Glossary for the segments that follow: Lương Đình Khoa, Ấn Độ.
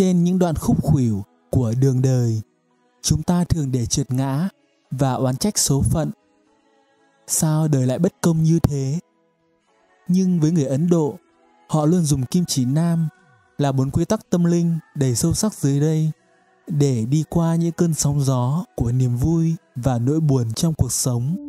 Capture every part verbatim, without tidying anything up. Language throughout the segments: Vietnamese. Trên những đoạn khúc khuỷu của đường đời, chúng ta thường để trượt ngã và oán trách số phận. Sao đời lại bất công như thế? Nhưng với người Ấn Độ, họ luôn dùng kim chỉ nam là bốn quy tắc tâm linh đầy sâu sắc dưới đây để đi qua những cơn sóng gió của niềm vui và nỗi buồn trong cuộc sống.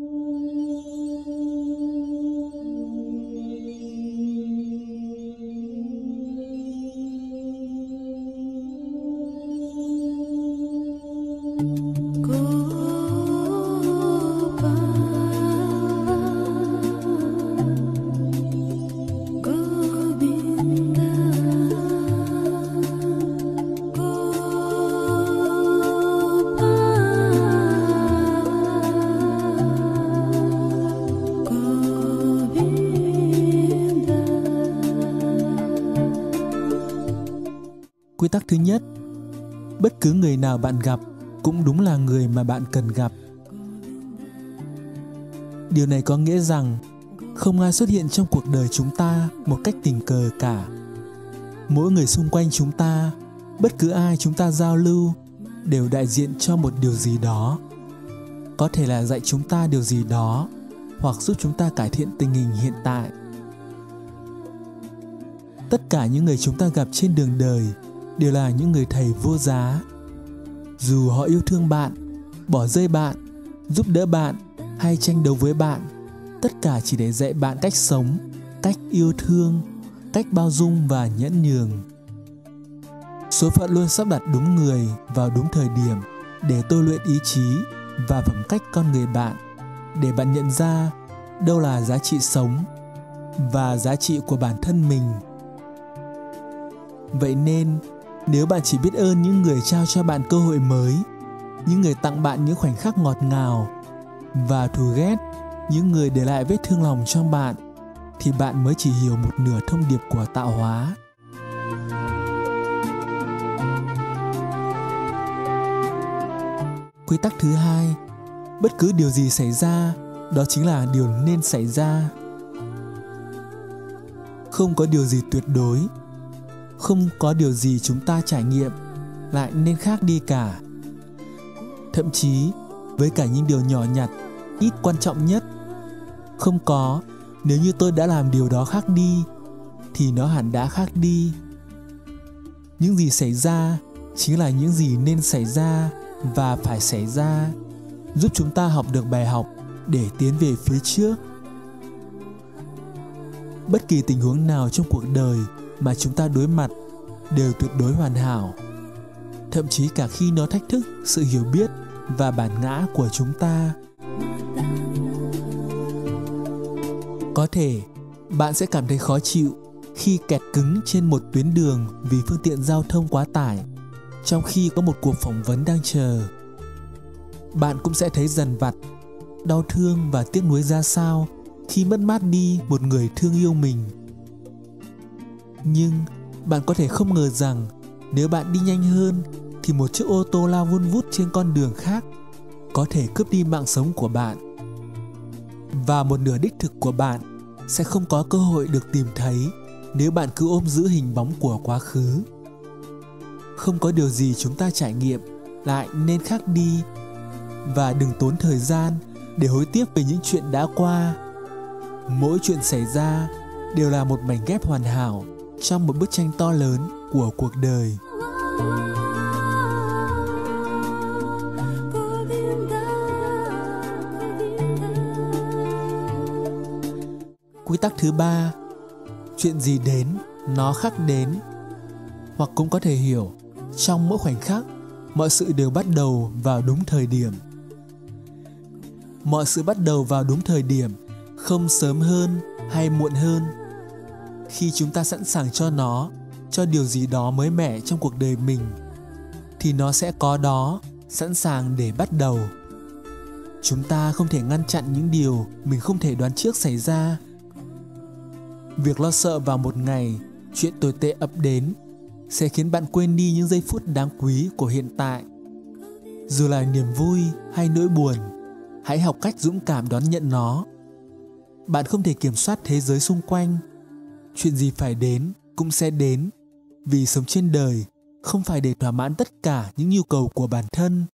Quy tắc thứ nhất, bất cứ người nào bạn gặp cũng đúng là người mà bạn cần gặp. Điều này có nghĩa rằng không ai xuất hiện trong cuộc đời chúng ta một cách tình cờ cả. Mỗi người xung quanh chúng ta, bất cứ ai chúng ta giao lưu đều đại diện cho một điều gì đó. Có thể là dạy chúng ta điều gì đó hoặc giúp chúng ta cải thiện tình hình hiện tại. Tất cả những người chúng ta gặp trên đường đời đều là những người thầy vô giá. Dù họ yêu thương bạn, bỏ rơi bạn, giúp đỡ bạn hay tranh đấu với bạn, tất cả chỉ để dạy bạn cách sống, cách yêu thương, cách bao dung và nhẫn nhường. Số phận luôn sắp đặt đúng người vào đúng thời điểm để tôi luyện ý chí và phẩm cách con người bạn, để bạn nhận ra đâu là giá trị sống và giá trị của bản thân mình. Vậy nên, nếu bạn chỉ biết ơn những người trao cho bạn cơ hội mới, những người tặng bạn những khoảnh khắc ngọt ngào, và thù ghét những người để lại vết thương lòng trong bạn, thì bạn mới chỉ hiểu một nửa thông điệp của tạo hóa. Quy tắc thứ hai, bất cứ điều gì xảy ra, đó chính là điều nên xảy ra. Không có điều gì tuyệt đối. Không có điều gì chúng ta trải nghiệm lại nên khác đi cả. Thậm chí, với cả những điều nhỏ nhặt, ít quan trọng nhất. Không có, nếu như tôi đã làm điều đó khác đi, thì nó hẳn đã khác đi. Những gì xảy ra chính là những gì nên xảy ra và phải xảy ra, giúp chúng ta học được bài học để tiến về phía trước. Bất kỳ tình huống nào trong cuộc đời mà chúng ta đối mặt đều tuyệt đối hoàn hảo, thậm chí cả khi nó thách thức sự hiểu biết và bản ngã của chúng ta. Có thể bạn sẽ cảm thấy khó chịu khi kẹt cứng trên một tuyến đường vì phương tiện giao thông quá tải, trong khi có một cuộc phỏng vấn đang chờ. Bạn cũng sẽ thấy dằn vặt, đau thương và tiếc nuối ra sao khi mất mát đi một người thương yêu mình. Nhưng bạn có thể không ngờ rằng nếu bạn đi nhanh hơn thì một chiếc ô tô lao vun vút trên con đường khác có thể cướp đi mạng sống của bạn. Và một nửa đích thực của bạn sẽ không có cơ hội được tìm thấy nếu bạn cứ ôm giữ hình bóng của quá khứ. Không có điều gì chúng ta trải nghiệm lại nên khác đi, và đừng tốn thời gian để hối tiếc về những chuyện đã qua. Mỗi chuyện xảy ra đều là một mảnh ghép hoàn hảo trong một bức tranh to lớn của cuộc đời. Quy tắc thứ ba, chuyện gì đến, nó khắc đến. Hoặc cũng có thể hiểu, trong mỗi khoảnh khắc, mọi sự đều bắt đầu vào đúng thời điểm. Mọi sự bắt đầu vào đúng thời điểm, không sớm hơn hay muộn hơn. Khi chúng ta sẵn sàng cho nó, cho điều gì đó mới mẻ trong cuộc đời mình, thì nó sẽ có đó, sẵn sàng để bắt đầu. Chúng ta không thể ngăn chặn những điều mình không thể đoán trước xảy ra. Việc lo sợ vào một ngày, chuyện tồi tệ ập đến, sẽ khiến bạn quên đi những giây phút đáng quý của hiện tại. Dù là niềm vui hay nỗi buồn, hãy học cách dũng cảm đón nhận nó. Bạn không thể kiểm soát thế giới xung quanh. Chuyện gì phải đến cũng sẽ đến, vì sống trên đời không phải để thỏa mãn tất cả những nhu cầu của bản thân,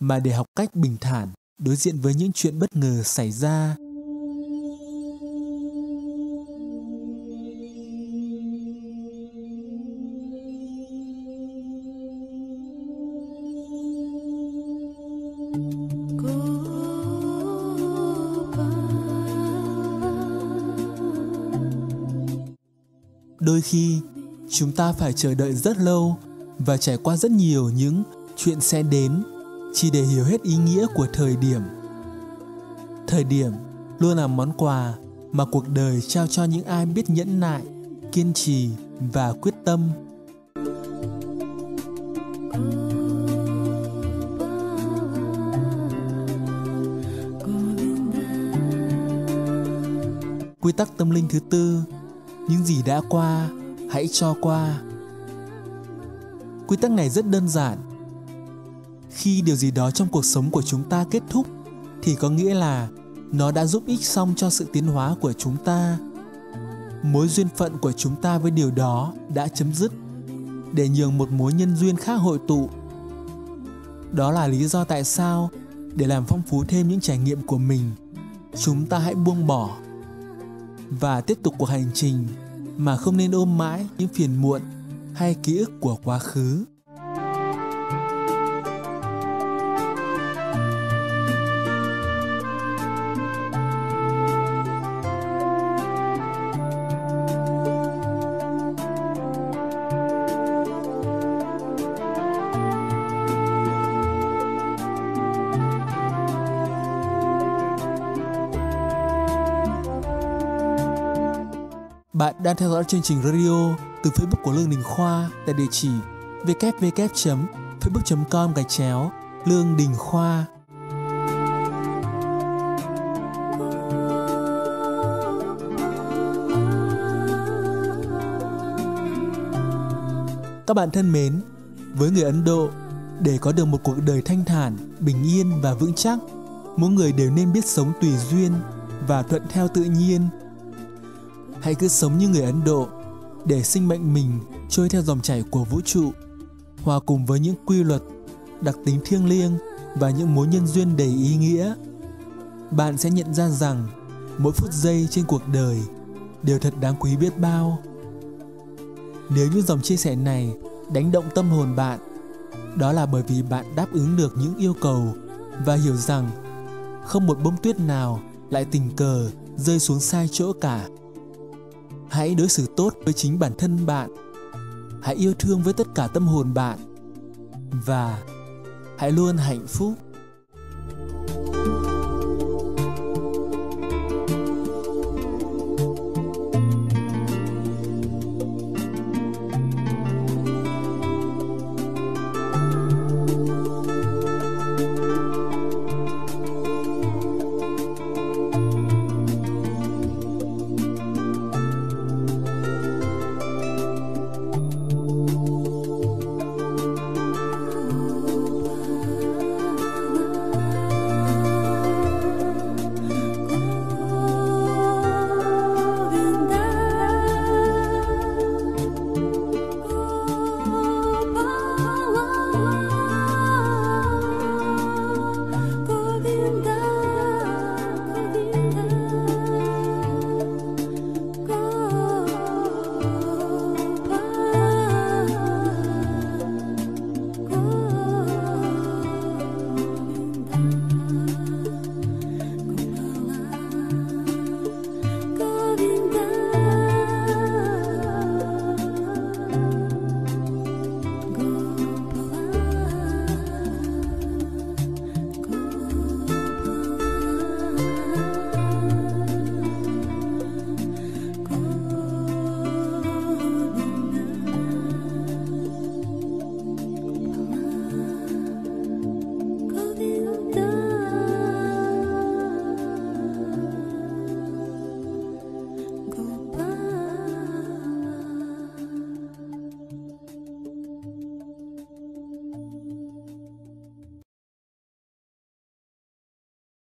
mà để học cách bình thản đối diện với những chuyện bất ngờ xảy ra. Đôi khi, chúng ta phải chờ đợi rất lâu và trải qua rất nhiều những chuyện sẽ đến chỉ để hiểu hết ý nghĩa của thời điểm. Thời điểm luôn là món quà mà cuộc đời trao cho những ai biết nhẫn nại, kiên trì và quyết tâm. Quy tắc tâm linh thứ tư: những gì đã qua, hãy cho qua. Quy tắc này rất đơn giản. Khi điều gì đó trong cuộc sống của chúng ta kết thúc, thì có nghĩa là nó đã giúp ích xong cho sự tiến hóa của chúng ta. Mối duyên phận của chúng ta với điều đó đã chấm dứt, để nhường một mối nhân duyên khác hội tụ. Đó là lý do tại sao, để làm phong phú thêm những trải nghiệm của mình, chúng ta hãy buông bỏ và tiếp tục cuộc hành trình, mà không nên ôm mãi những phiền muộn hay ký ức của quá khứ. Bạn đang theo dõi chương trình radio từ Facebook của Lương Đình Khoa tại địa chỉ www chấm facebook chấm com gạch chéo Lương Đình Khoa. Các bạn thân mến, với người Ấn Độ, để có được một cuộc đời thanh thản, bình yên và vững chắc, mỗi người đều nên biết sống tùy duyên và thuận theo tự nhiên. Hãy cứ sống như người Ấn Độ, để sinh mệnh mình trôi theo dòng chảy của vũ trụ, hòa cùng với những quy luật, đặc tính thiêng liêng và những mối nhân duyên đầy ý nghĩa. Bạn sẽ nhận ra rằng mỗi phút giây trên cuộc đời đều thật đáng quý biết bao. Nếu những dòng chia sẻ này đánh động tâm hồn bạn, đó là bởi vì bạn đáp ứng được những yêu cầu và hiểu rằng không một bông tuyết nào lại tình cờ rơi xuống sai chỗ cả. Hãy đối xử tốt với chính bản thân bạn, hãy yêu thương với tất cả tâm hồn bạn, và hãy luôn hạnh phúc.